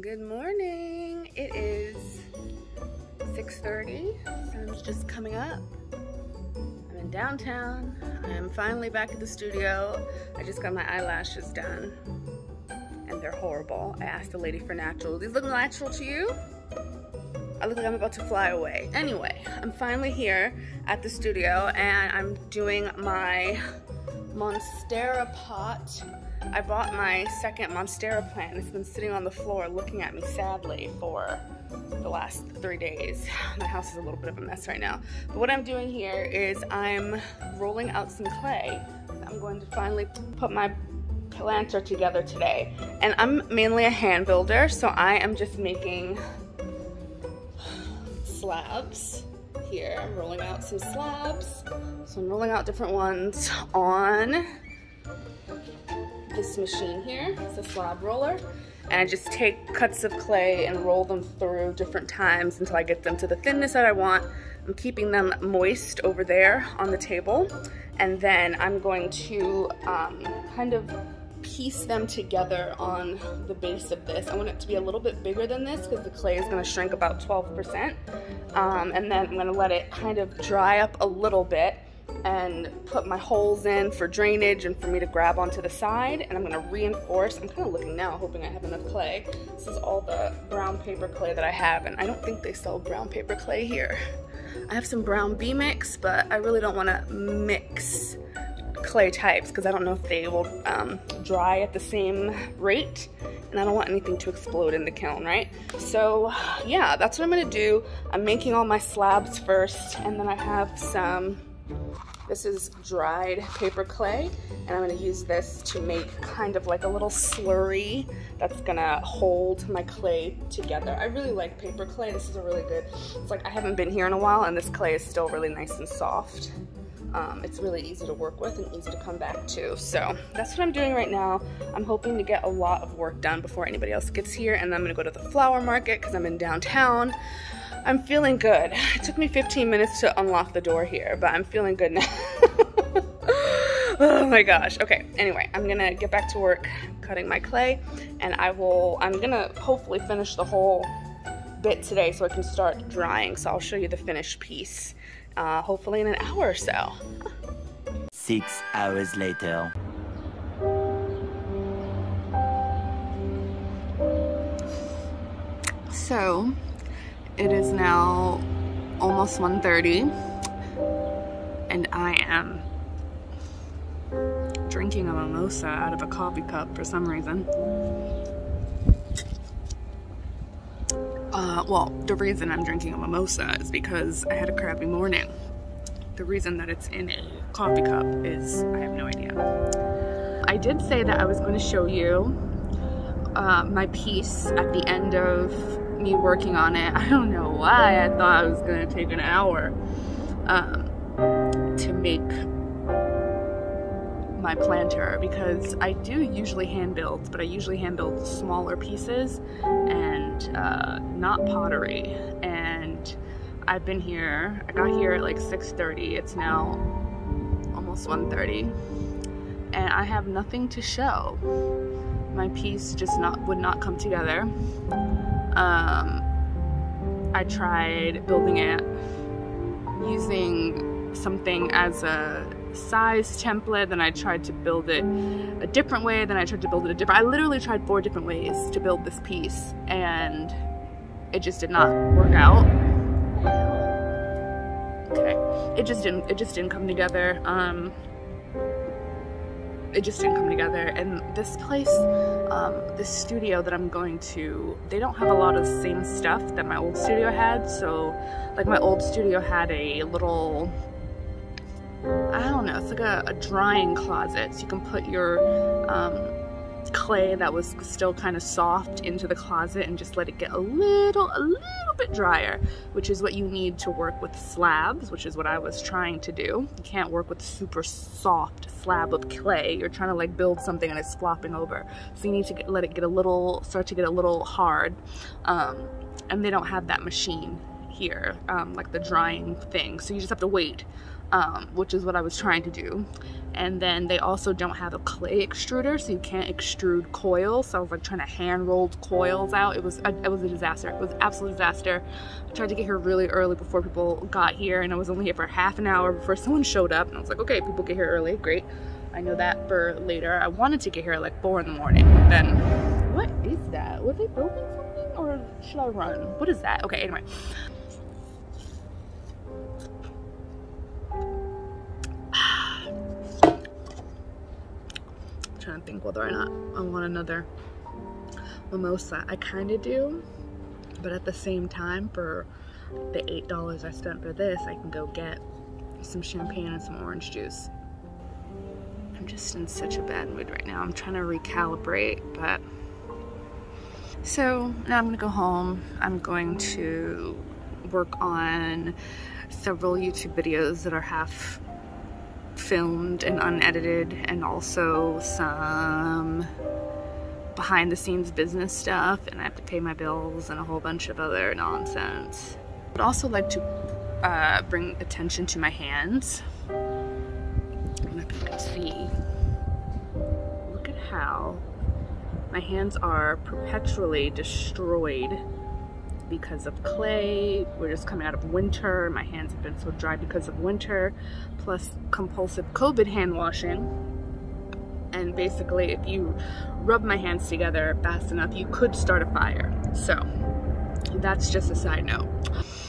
Good morning. It is 6:30. Sun's just coming up. I'm in downtown. I'm finally back at the studio. I just got my eyelashes done and they're horrible. I asked the lady for natural. These look natural to you? I look like I'm about to fly away. Anyway, I'm finally here at the studio and I'm doing my Monstera pot. I bought my second Monstera plant. It's been sitting on the floor looking at me sadly for the last 3 days. My house is a little bit of a mess right now. But what I'm doing here is I'm rolling out some clay. I'm going to finally put my planter together today. And I'm mainly a hand builder, so I am just making slabs here. I'm rolling out some slabs. So I'm rolling out different ones on this machine here. It's a slab roller. And I just take cuts of clay and roll them through different times until I get them to the thinness that I want. I'm keeping them moist over there on the table. And then I'm going to kind of piece them together on the base of this. I want it to be a little bit bigger than this because the clay is going to shrink about 12%. And then I'm going to let it kind of dry up a little bit and put my holes in for drainage and for me to grab onto the side, and I'm gonna reinforce. I'm kind of looking now, hoping I have enough clay. This is all the brown paper clay that I have, and I don't think they sell brown paper clay here. I have some brown B mix, but I really don't wanna mix clay types because I don't know if they will dry at the same rate, and I don't want anything to explode in the kiln, right? So yeah, that's what I'm gonna do. I'm making all my slabs first, and then I have some, this is dried paper clay, and I'm going to use this to make kind of like a little slurry that's going to hold my clay together. I really like paper clay. This is a really good, it's like I haven't been here in a while and this clay is still really nice and soft. It's really easy to work with and easy to come back to. So that's what I'm doing right now. I'm hoping to get a lot of work done before anybody else gets here, and then I'm going to go to the flower market because I'm in downtown. I'm feeling good. It took me 15 minutes to unlock the door here, but I'm feeling good now. Oh my gosh. Okay, anyway, I'm gonna get back to work cutting my clay, and I'm gonna hopefully finish the whole bit today so I can start drying. So I'll show you the finished piece, hopefully in an hour or so. 6 hours later. So, it is now almost 1:30 and I am drinking a mimosa out of a coffee cup for some reason. Well, the reason I'm drinking a mimosa is because I had a crappy morning. The reason that it's in a coffee cup is I have no idea. I did say that I was going to show you my piece at the end of me working on it. I don't know why I thought it was gonna take an hour to make my planter, because I do usually hand build, but I usually hand build smaller pieces and not pottery. And I've been here, I got here at like 6:30, it's now almost 1:30 and I have nothing to show. My piece just would not come together. I tried building it using something as a size template, then I tried to build it a different way, then I tried to build it a different, I literally tried 4 different ways to build this piece, and it just did not work out. Okay, it just didn't come together, it just didn't come together. And this place, this studio that I'm going to, they don't have a lot of the same stuff that my old studio had. So like my old studio had a little, I don't know, it's like a drying closet. So you can put your clay that was still kind of soft into the closet and just let it get a little bit drier, which is what you need to work with slabs, which is what I was trying to do. You can't work with super soft slab of clay. You're trying to like build something and it's flopping over, so you need to let it get start to get a little hard, and they don't have that machine here, like the drying thing, so you just have to wait which is what I was trying to do. And then they also don't have a clay extruder, so you can't extrude coils. So I was like trying to hand roll coils out. It was a disaster. It was an absolute disaster. I tried to get here really early before people got here, and I was only here for half an hour before someone showed up. And I was like, okay, people get here early, great. I know that for later. I wanted to get here at like 4 in the morning, but then, what is that? Were they building something, or should I run? What is that? Okay, anyway. Trying to think whether or not I want another mimosa. I kind of do, but at the same time, for the $8 I spent for this, I can go get some champagne and some orange juice. I'm just in such a bad mood right now. I'm trying to recalibrate, but so now I'm gonna go home. I'm going to work on several YouTube videos that are half filmed and unedited, and also some behind the scenes business stuff, and I have to pay my bills and a whole bunch of other nonsense. I'd also like to bring attention to my hands. I don't know if you can see. Look at how my hands are perpetually destroyed because of clay. We're just coming out of winter. My hands have been so dry because of winter, plus compulsive COVID hand washing. And basically, if you rub my hands together fast enough, you could start a fire. So that's just a side note.